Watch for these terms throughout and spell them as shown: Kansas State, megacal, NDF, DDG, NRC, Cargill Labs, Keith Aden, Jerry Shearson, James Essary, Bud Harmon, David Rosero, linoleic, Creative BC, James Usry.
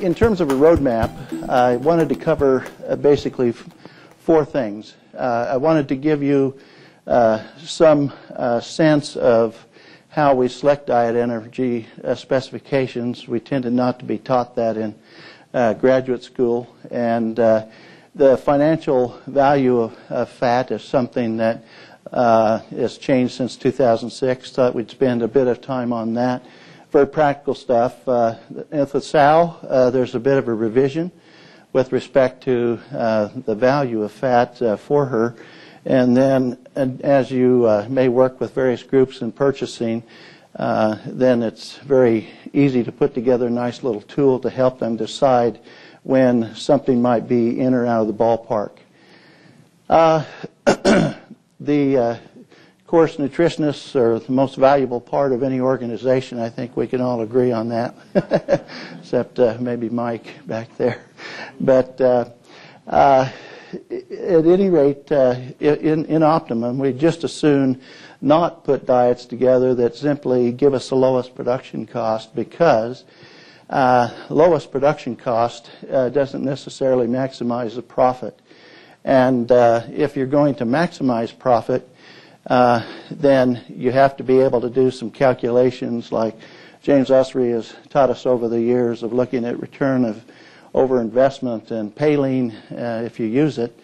In terms of a roadmap, I wanted to cover basically four things. I wanted to give you some sense of how we select diet energy specifications. We tended not to be taught that in graduate school, and the financial value of fat is something that has changed since 2006. Thought we'd spend a bit of time on that. Very practical stuff. At the SAL, there's a bit of a revision with respect to the value of fat for her. And then as you may work with various groups in purchasing, then it's very easy to put together a nice little tool to help them decide when something might be in or out of the ballpark. Of course, nutritionists are the most valuable part of any organization. I think we can all agree on that, except maybe Mike back there. But at any rate, in optimum, we just as soon not put diets together that simply give us the lowest production cost, because lowest production cost doesn't necessarily maximize the profit. And if you're going to maximize profit, then you have to be able to do some calculations like James Usry has taught us over the years of looking at return of overinvestment and paline. If you use it,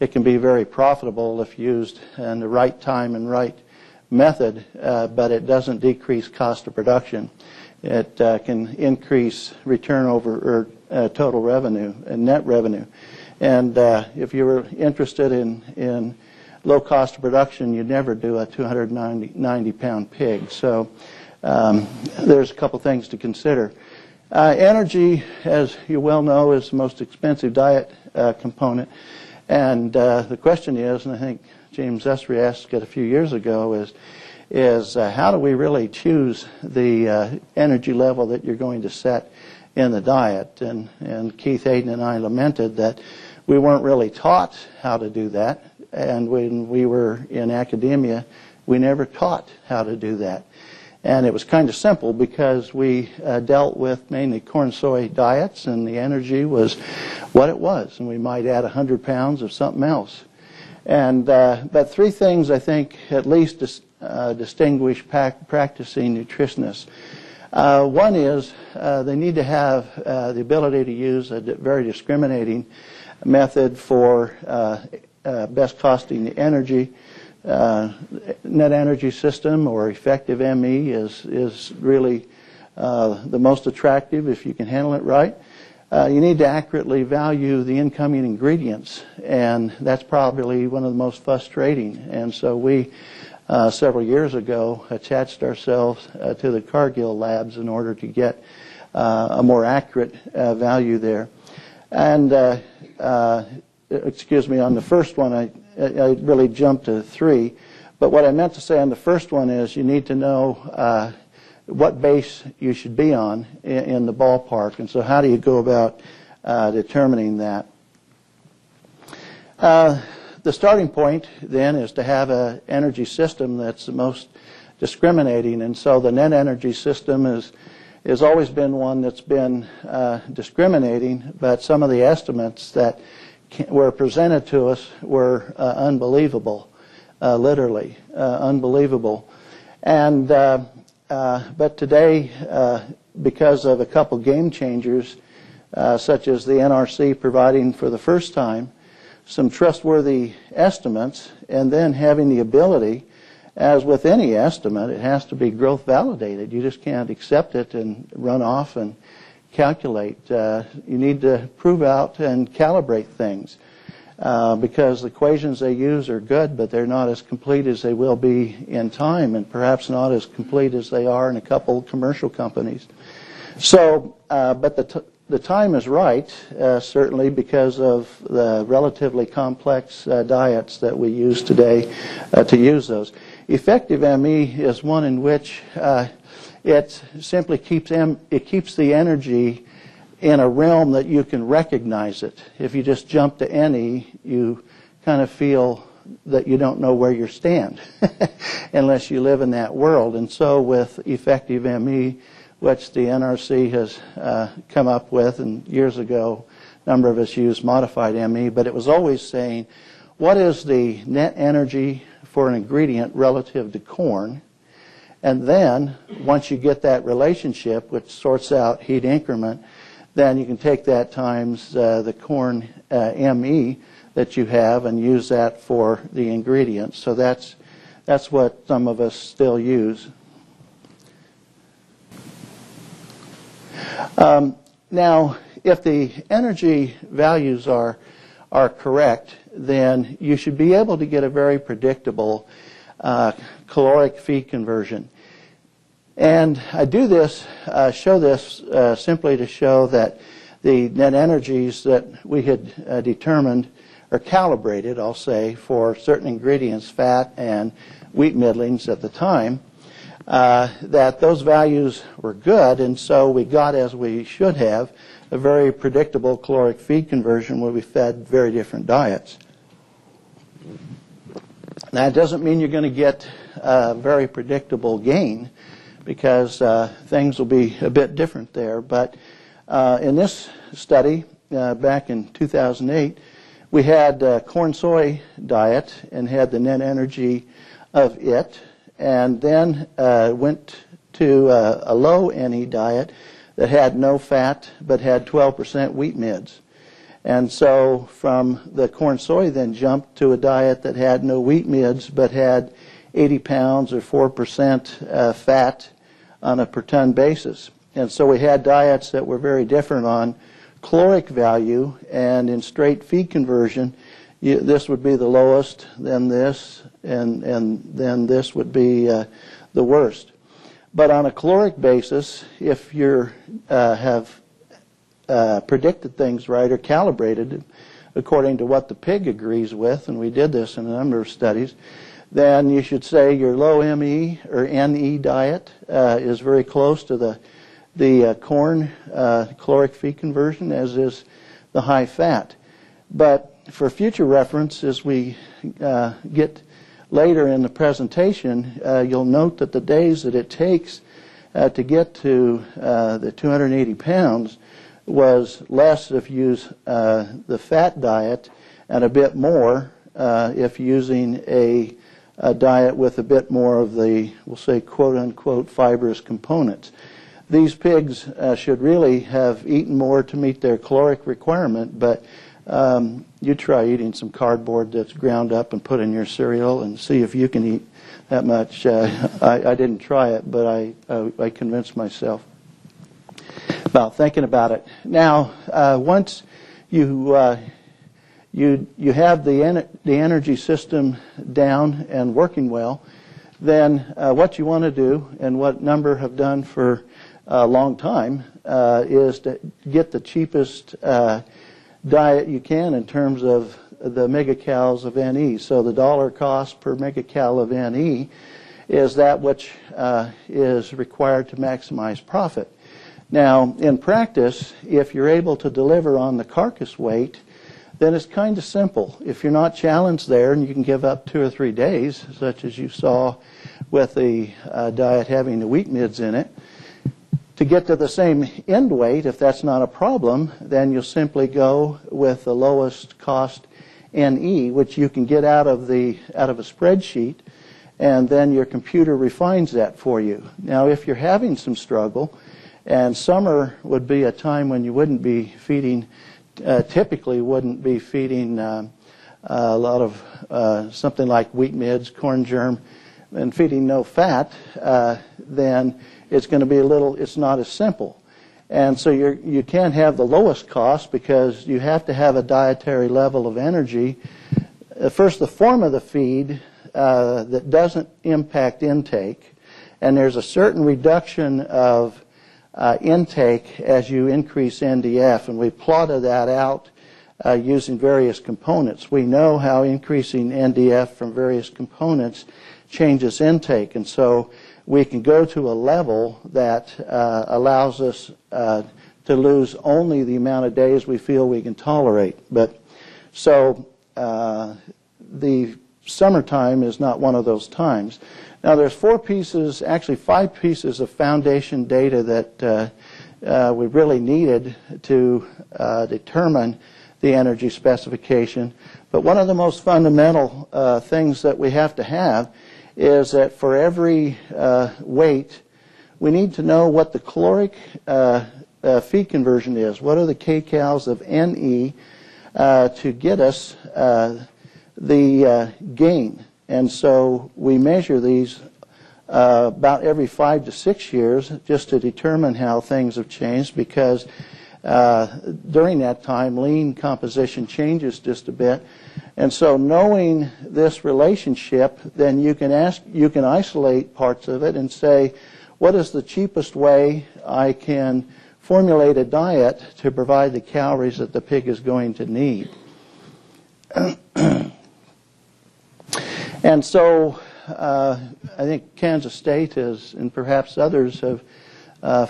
it can be very profitable if used in the right time and right method, but it doesn't decrease cost of production. It can increase return over or total revenue and net revenue. And if you were interested in low cost of production, you'd never do a 290-pound pig. So there's a couple things to consider. Energy, as you well know, is the most expensive diet component. And the question is, and I think James Essary asked it a few years ago, is how do we really choose the energy level that you're going to set in the diet? And Keith Aden and I lamented that we weren't really taught how to do that. And when we were in academia, we never taught how to do that. And it was kind of simple because we dealt with mainly corn-soy diets, and the energy was what it was. And we might add 100 pounds of something else. And but three things, I think, at least distinguish practicing nutritionists. One is they need to have the ability to use a very discriminating method for best costing the energy. Net energy system or effective ME is really the most attractive if you can handle it right. You need to accurately value the incoming ingredients, and that's probably one of the most frustrating. And so we, several years ago, attached ourselves to the Cargill Labs in order to get a more accurate value there. And excuse me, on the first one, I really jumped to three. But what I meant to say on the first one is you need to know what base you should be on in the ballpark. And so how do you go about determining that? The starting point, then, is to have an energy system that's the most discriminating. And so the net energy system has always been one that's been discriminating, but some of the estimates that were presented to us were unbelievable, literally unbelievable. And but today, because of a couple game changers, such as the NRC providing for the first time some trustworthy estimates, and then having the ability, as with any estimate, it has to be growth validated. You just can't accept it and run off and calculate. You need to prove out and calibrate things because the equations they use are good, but they're not as complete as they will be in time, and perhaps not as complete as they are in a couple commercial companies. So, but the time is right, certainly, because of the relatively complex diets that we use today to use those. Effective ME is one in which it simply keeps the energy in a realm that you can recognize it. If you just jump to NE, you kind of feel that you don't know where you stand unless you live in that world. And so with effective ME, which the NRC has come up with, and years ago a number of us used modified ME, but it was always saying, what is the net energy for an ingredient relative to corn? And then, once you get that relationship, which sorts out heat increment, then you can take that times the corn ME that you have and use that for the ingredients. So that's what some of us still use. Now, if the energy values are correct, then you should be able to get a very predictable caloric feed conversion. And I do this, show this simply to show that the net energies that we had determined or calibrated, I'll say, for certain ingredients, fat and wheat middlings at the time, that those values were good, and so we got, as we should have, a very predictable caloric feed conversion where we fed very different diets. Now, it doesn't mean you're going to get a very predictable gain, because things will be a bit different there. But in this study back in 2008, we had a corn-soy diet and had the net energy of it, and then went to a low NE diet that had no fat but had 12% wheat midds. And so from the corn-soy then jumped to a diet that had no wheat midds but had 80 pounds or 4% fat on a per ton basis. And so we had diets that were very different on caloric value, and in straight feed conversion, this would be the lowest, then this, and then this would be the worst. But on a caloric basis, if you have predicted things right or calibrated according to what the pig agrees with, and we did this in a number of studies, then you should say your low ME or NE diet is very close to the corn caloric feed conversion, as is the high fat. But for future reference, as we get later in the presentation, you'll note that the days that it takes to get to the 280 pounds was less if you use the fat diet, and a bit more if using a diet with a bit more of the, we'll say, quote-unquote fibrous components. These pigs should really have eaten more to meet their caloric requirement, but you try eating some cardboard that's ground up and put in your cereal and see if you can eat that much. I didn't try it, but I convinced myself about thinking about it. Now, once you have the energy system down and working well, then what you want to do, and what number have done for a long time, is to get the cheapest diet you can in terms of the megacals of NE. So the dollar cost per megacal of NE is that which is required to maximize profit. Now, in practice, if you're able to deliver on the carcass weight, then it's kind of simple. If you're not challenged there and you can give up 2 or 3 days, such as you saw with the diet having the wheat midds in it, to get to the same end weight, if that's not a problem, then you'll simply go with the lowest cost NE, which you can get out of a spreadsheet, and then your computer refines that for you. Now, if you're having some struggle, and summer would be a time when you wouldn't be feeding, typically wouldn't be feeding a lot of something like wheat midds, corn germ, and feeding no fat, then it's going to be a little, it's not as simple. And so you can't have the lowest cost, because you have to have a dietary level of energy. First, the form of the feed that doesn't impact intake. And there's a certain reduction of intake as you increase NDF. And we plotted that out using various components. We know how increasing NDF from various components changes intake. And so we can go to a level that allows us to lose only the amount of days we feel we can tolerate. But so the summertime is not one of those times. Now, there's five pieces of foundation data that we really needed to determine the energy specification. But one of the most fundamental things that we have to have is that for every weight, we need to know what the caloric feed conversion is. What are the kcals of Ne to get us the gain? And so we measure these about every 5 to 6 years just to determine how things have changed, because during that time lean composition changes just a bit. And so knowing this relationship, then you can isolate parts of it and say, what is the cheapest way I can formulate a diet to provide the calories that the pig is going to need? And so I think Kansas State is, and perhaps others have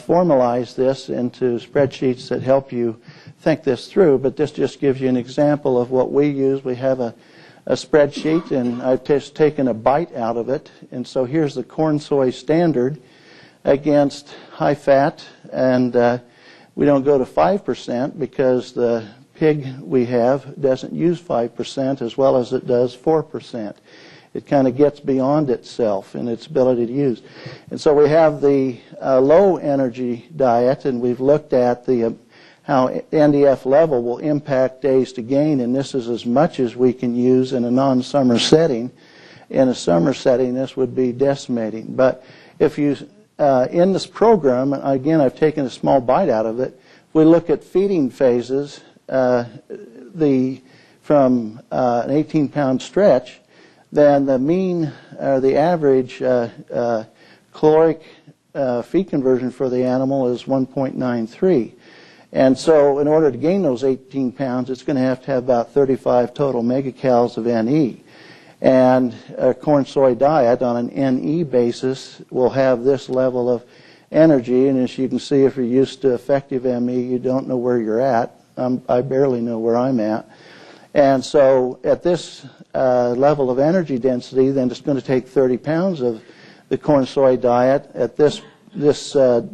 formalized this into spreadsheets that help you think this through, but this just gives you an example of what we use. We have a spreadsheet, and I've just taken a bite out of it. And so here's the corn soy standard against high fat, and we don't go to 5% because the pig we have doesn't use 5% as well as it does 4%. It kind of gets beyond itself in its ability to use. And so we have the low energy diet, and we've looked at the how NDF level will impact days to gain, and this is as much as we can use in a non-summer setting. In a summer setting, this would be decimating. But if you, in this program, and again, I've taken a small bite out of it, if we look at feeding phases, from an 18-pound stretch, then the mean, or the average caloric feed conversion for the animal is 1.93. And so in order to gain those 18 pounds, it's going to have about 35 total megacals of Ne. And a corn-soy diet on an Ne basis will have this level of energy. And as you can see, if you're used to effective ME, you don't know where you're at. I barely know where I'm at. And so at this level of energy density, then it's going to take 30 pounds of the corn-soy diet at this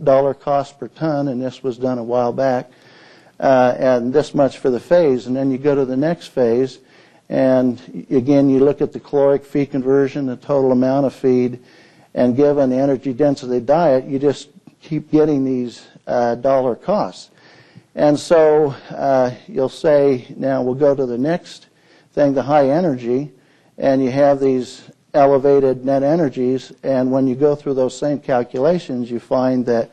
dollar cost per ton, and this was done a while back, and this much for the phase. And then you go to the next phase, and again, you look at the caloric feed conversion, the total amount of feed, and given the energy density diet, you just keep getting these dollar costs. And so you'll say, now we'll go to the next thing, the high energy, and you have these elevated net energies, and when you go through those same calculations, you find that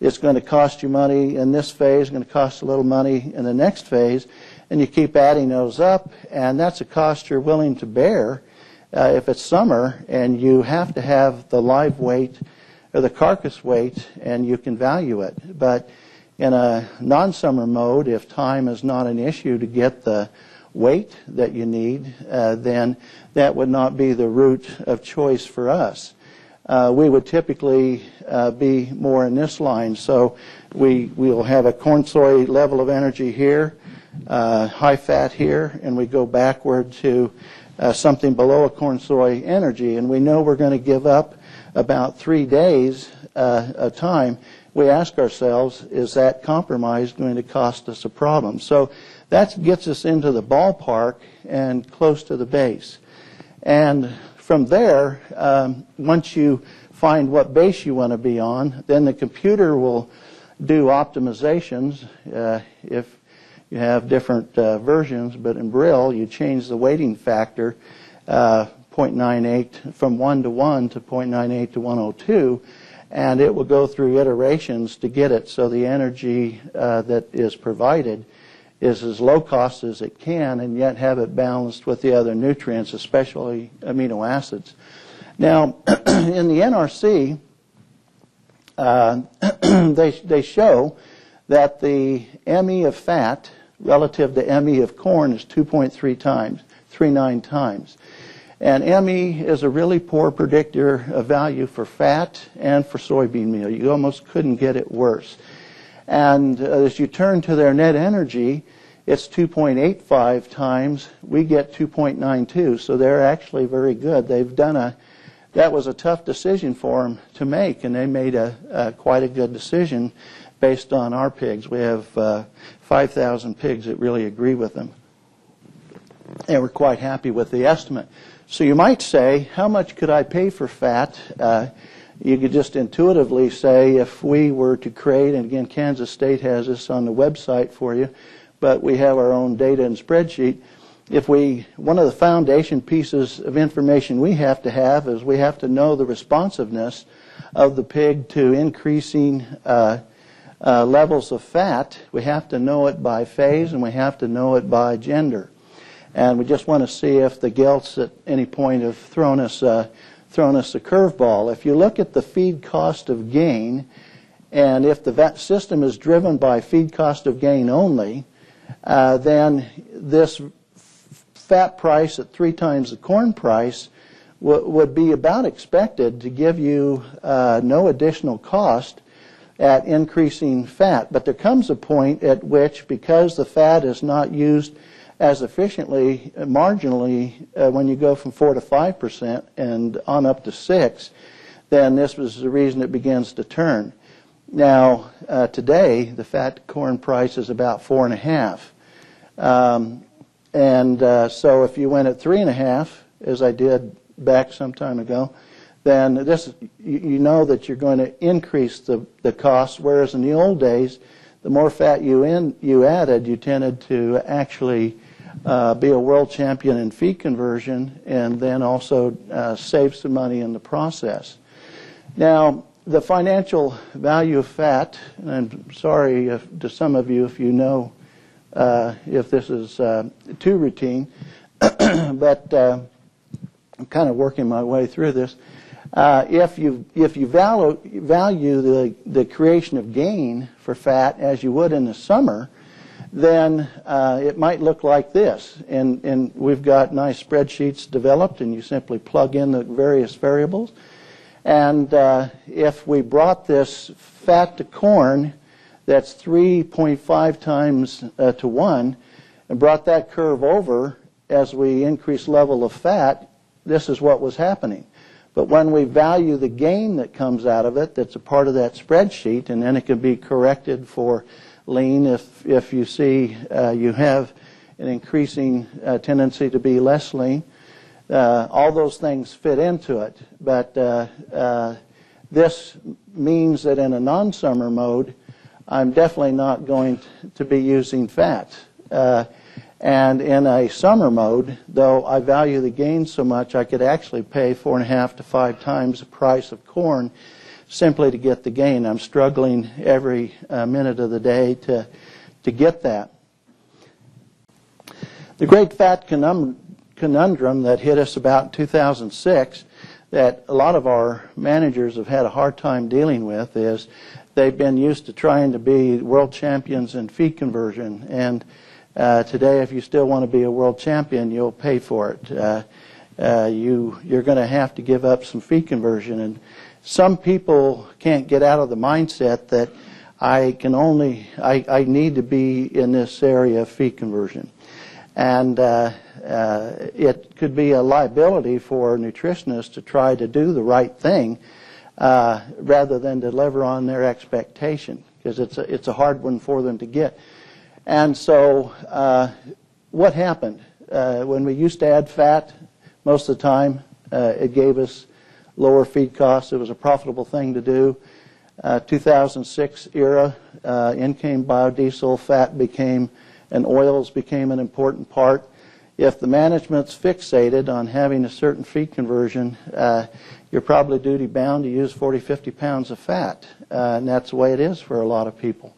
it's going to cost you money in this phase, going to cost a little money in the next phase, and you keep adding those up, and that's a cost you're willing to bear if it's summer, and you have to have the live weight or the carcass weight, and you can value it. But in a non-summer mode, if time is not an issue to get the weight that you need, then that would not be the route of choice for us. We would typically be more in this line. So we will have a corn-soy level of energy here, high fat here, and we go backward to something below a corn-soy energy. And we know we're going to give up about 3 days of time. We ask ourselves, is that compromise going to cost us a problem? So that gets us into the ballpark and close to the base. And from there, once you find what base you want to be on, then the computer will do optimizations if you have different versions. But in Brill, you change the weighting factor 0.98 from 1 to 1 to 0.98 to 102. And it will go through iterations to get it so the energy that is provided is as low cost as it can, and yet have it balanced with the other nutrients, especially amino acids. Now, in the NRC, they show that the ME of fat relative to ME of corn is 2.3 times, 3.9 times. And ME is a really poor predictor of value for fat and for soybean meal. You almost couldn't get it worse. And as you turn to their net energy, it's 2.85 times. We get 2.92, so they're actually very good. They've done that was a tough decision for them to make, and they made quite a good decision based on our pigs. We have 5,000 pigs that really agree with them, and we're quite happy with the estimate. So you might say, how much could I pay for fat? You could just intuitively say, if we were to create, and again, Kansas State has this on the website for you, but we have our own data and spreadsheet. If we, one of the foundation pieces of information we have to have is we have to know the responsiveness of the pig to increasing levels of fat. We have to know it by phase, and we have to know it by gender. And we just want to see if the gelts at any point have thrown us a curveball. If you look at the feed cost of gain, and if the vet system is driven by feed cost of gain only, then this fat price at 3 times the corn price would be about expected to give you no additional cost at increasing fat. But there comes a point at which, because the fat is not used as efficiently, marginally, when you go from 4 to 5% and on up to 6, then this was the reason it begins to turn. Now, today, the fat corn price is about 4.5. So if you went at 3.5, as I did back some time ago, then this, you know that you're going to increase the cost, whereas in the old days, the more fat you added, you tended to actually be a world champion in feed conversion, and then also save some money in the process. Now, the financial value of fat, and I'm sorry to some of you if you know if this is too routine, but I'm kind of working my way through this. If you value the creation of gain for fat as you would in the summer, then it might look like this. And we've got nice spreadsheets developed, and you simply plug in the various variables. And if we brought this fat to corn, that's 3.5 times to 1, and brought that curve over as we increase level of fat, this is what was happening. But when we value the gain that comes out of it, that's a part of that spreadsheet, and then it can be corrected for lean if you see you have an increasing tendency to be less lean. All those things fit into it. But this means that in a non-summer mode, I'm definitely not going to be using fat. And in a summer mode, though I value the gain so much, I could actually pay 4.5 to 5 times the price of corn simply to get the gain. I'm struggling every minute of the day to get that. The great fat conundrum that hit us about 2006, that a lot of our managers have had a hard time dealing with, is they've been used to trying to be world champions in feed conversion, and today, if you still want to be a world champion, you'll pay for it. You're going to have to give up some feed conversion. And some people can't get out of the mindset that I need to be in this area of feed conversion. And it could be a liability for nutritionists to try to do the right thing rather than deliver on their expectation, because it's a hard one for them to get. And so what happened? When we used to add fat, most of the time it gave us lower feed costs. It was a profitable thing to do. 2006 era, in came biodiesel, fat became, and oils became an important part. If the management's fixated on having a certain feed conversion, you're probably duty bound to use 40, 50 pounds of fat. And that's the way it is for a lot of people.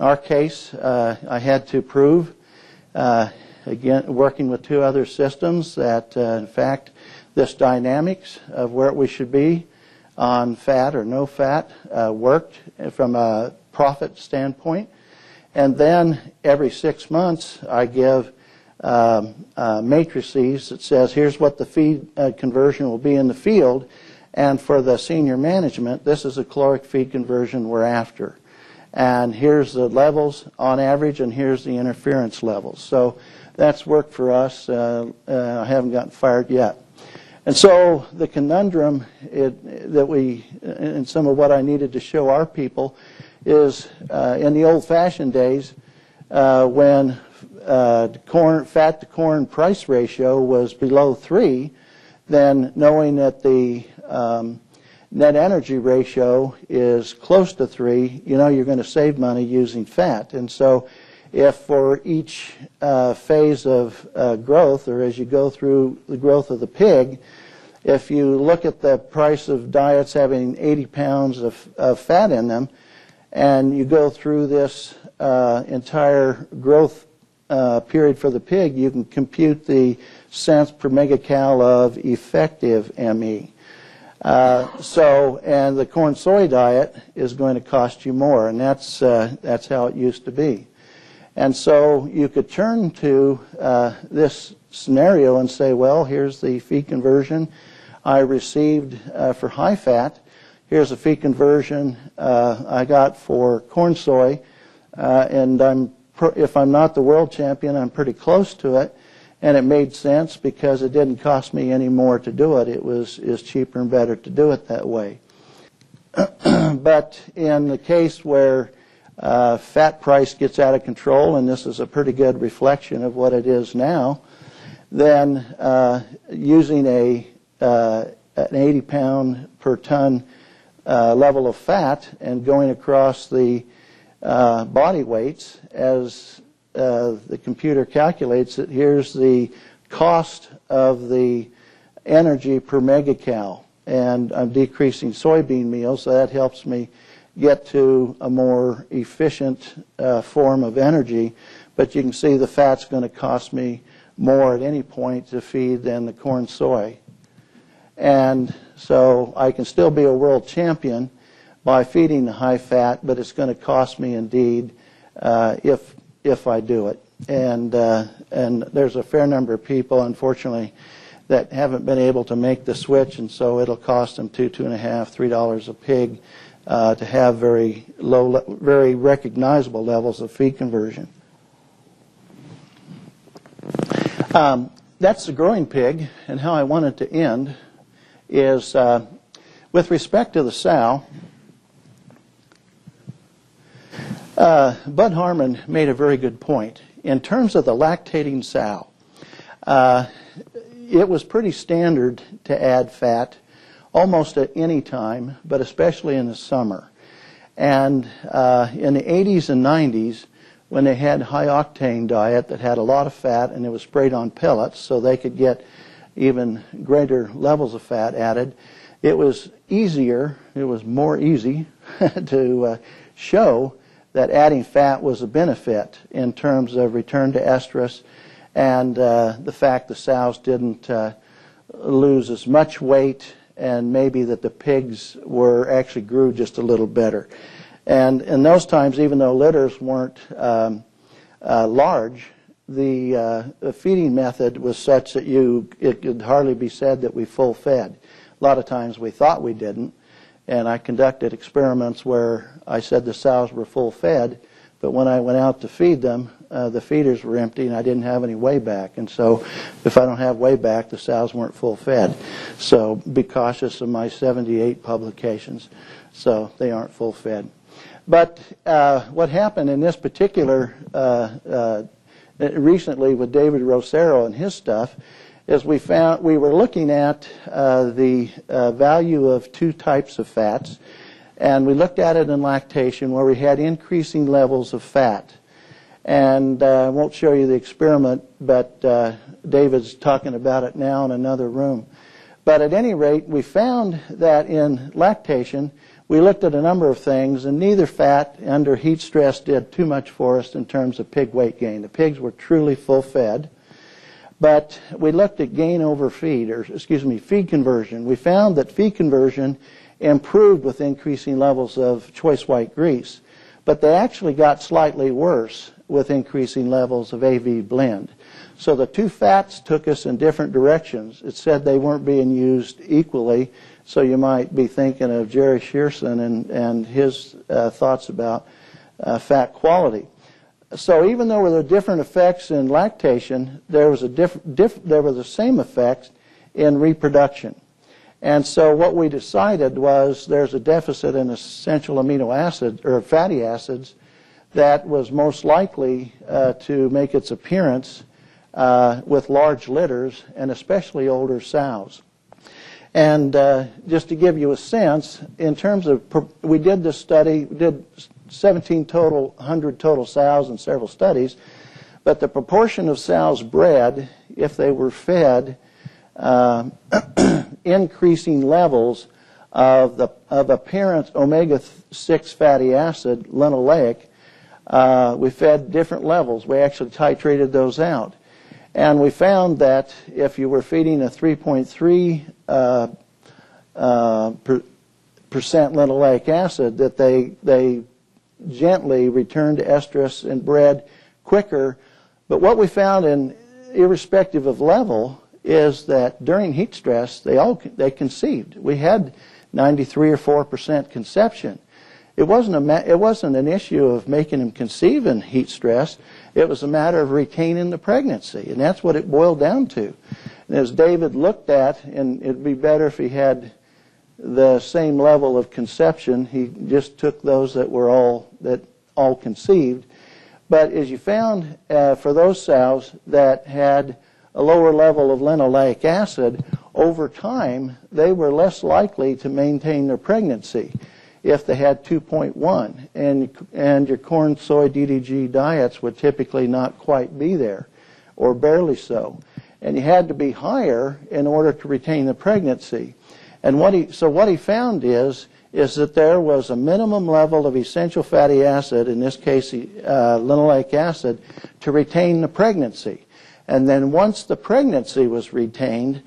In our case, I had to prove, again, working with 2 other systems, that in fact this dynamics of where we should be on fat or no fat worked from a profit standpoint. And then every 6 months I give matrices that says here's what the feed conversion will be in the field, and for the senior management, this is the caloric feed conversion we're after. And here's the levels on average, and here's the interference levels. So that's worked for us. I haven't gotten fired yet. And so the conundrum that we, and some of what I needed to show our people, is in the old-fashioned days when corn, fat to corn price ratio was below 3, then knowing that the net energy ratio is close to 3, you know you're going to save money using fat. And so if for each phase of growth, or as you go through the growth of the pig, if you look at the price of diets having 80 pounds of fat in them, and you go through this entire growth period for the pig, you can compute the cents per megacal of effective ME. And the corn soy diet is going to cost you more, and that's how it used to be. And so you could turn to this scenario and say, well, here's the feed conversion I received for high fat. Here's the feed conversion I got for corn soy, and if I'm not the world champion, I'm pretty close to it. And it made sense because it didn't cost me any more to do it. It was cheaper and better to do it that way. But in the case where fat price gets out of control, and this is a pretty good reflection of what it is now, then using an 80 pound per ton level of fat and going across the body weights as the computer calculates it, here's the cost of the energy per megacal. And I'm decreasing soybean meal, so that helps me get to a more efficient form of energy. But you can see the fat's going to cost me more at any point to feed than the corn soy. And so I can still be a world champion by feeding the high fat, but it's going to cost me indeed if I do it. And there's a fair number of people, unfortunately, that haven't been able to make the switch, and so it'll cost them $2, $2.50, $3 a pig to have very low, very recognizable levels of feed conversion. That's the growing pig, and how I wanted to end is with respect to the sow. Bud Harmon made a very good point. In terms of the lactating sow, it was pretty standard to add fat almost at any time, but especially in the summer. And in the 80s and 90s, when they had high-octane diet that had a lot of fat and it was sprayed on pellets so they could get even greater levels of fat added, it was easier, it was more easy to show that adding fat was a benefit in terms of return to estrus and the fact the sows didn't lose as much weight, and maybe that the pigs were actually grew just a little better. And in those times, even though litters weren't large, the feeding method was such that it could hardly be said that we full fed. A lot of times we thought we didn't. And I conducted experiments where I said the sows were full fed, but when I went out to feed them, the feeders were empty and I didn't have any way back. And so if I don't have way back, the sows weren't full fed. So be cautious of my 78 publications. So they aren't full fed. But what happened in this particular, recently with David Rosero and his stuff, is we found we were looking at the value of two types of fats, and we looked at it in lactation where we had increasing levels of fat. And I won't show you the experiment, but David's talking about it now in another room. But at any rate, we found that in lactation, we looked at a number of things, and neither fat under heat stress did too much for us in terms of pig weight gain. The pigs were truly full fed. But we looked at gain over feed, or excuse me, feed conversion. We found that feed conversion improved with increasing levels of choice white grease, but they actually got slightly worse with increasing levels of AV blend. So the two fats took us in different directions. It said they weren't being used equally, so you might be thinking of Jerry Shearson and his thoughts about fat quality. So even though there were different effects in lactation, there was there were the same effects in reproduction. And so what we decided was there's a deficit in essential amino acids, or fatty acids, that was most likely to make its appearance with large litters, and especially older sows. And just to give you a sense, in terms of, we did this study, we did 17 total, 100 total sows in several studies, but the proportion of sows bred, if they were fed increasing levels of a parent omega-6 fatty acid, linoleic, we fed different levels. We actually titrated those out. And we found that if you were feeding a 3.3% linoleic acid, that they gently returned to estrus and bred quicker. But what we found, in irrespective of level, is that during heat stress, they conceived. We had 93% or 94% conception. It wasn't an issue of making them conceive in heat stress. It was a matter of retaining the pregnancy, and that's what it boiled down to. And as David looked at, and it'd be better if he had the same level of conception, he just took those that were all conceived. But as you found for those sows that had a lower level of linoleic acid, over time they were less likely to maintain their pregnancy if they had 2.1, and your corn, soy, DDG diets would typically not quite be there, or barely so. And you had to be higher in order to retain the pregnancy. And what he found is that there was a minimum level of essential fatty acid, in this case linoleic acid, to retain the pregnancy. And then once the pregnancy was retained,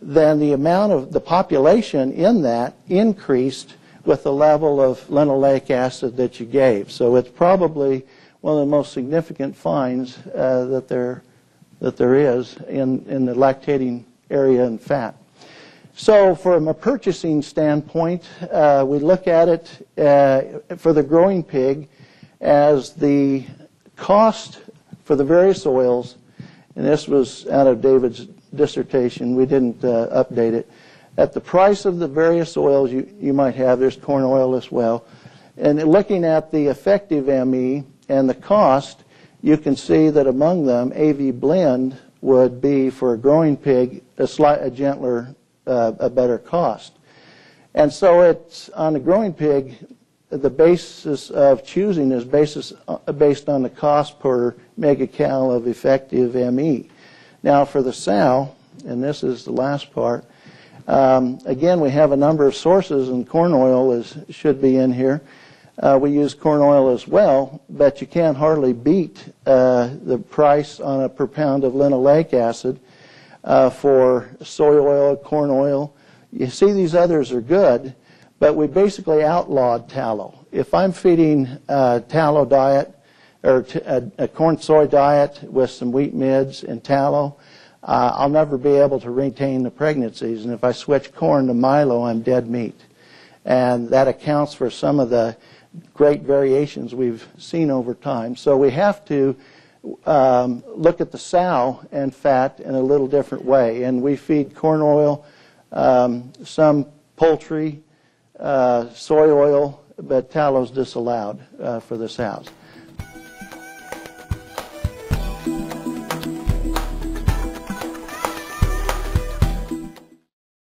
then the amount of the population in that increased with the level of linoleic acid that you gave. So it's probably one of the most significant finds that there is in the lactating area in fat. So from a purchasing standpoint, we look at it for the growing pig as the cost for the various oils, and this was out of David's dissertation. We didn't update it. At the price of the various oils you might have, there's corn oil as well, and looking at the effective ME and the cost, you can see that among them, AV blend would be, for a growing pig, a gentler, a better cost. And so it's, on a growing pig, the basis of choosing is based on the cost per megacal of effective ME. Now for the sow, and this is the last part, again, we have a number of sources, and corn oil should be in here. We use corn oil as well, but you can't hardly beat the price on a per pound of linoleic acid for soy oil, corn oil. You see these others are good, but we basically outlawed tallow. If I'm feeding a tallow diet, or a corn-soy diet with some wheat midds and tallow, I'll never be able to retain the pregnancies, and if I switch corn to milo, I'm dead meat. And that accounts for some of the great variations we've seen over time. So we have to look at the sow and fat in a little different way, and we feed corn oil, some poultry, soy oil, but tallow's disallowed for the sows.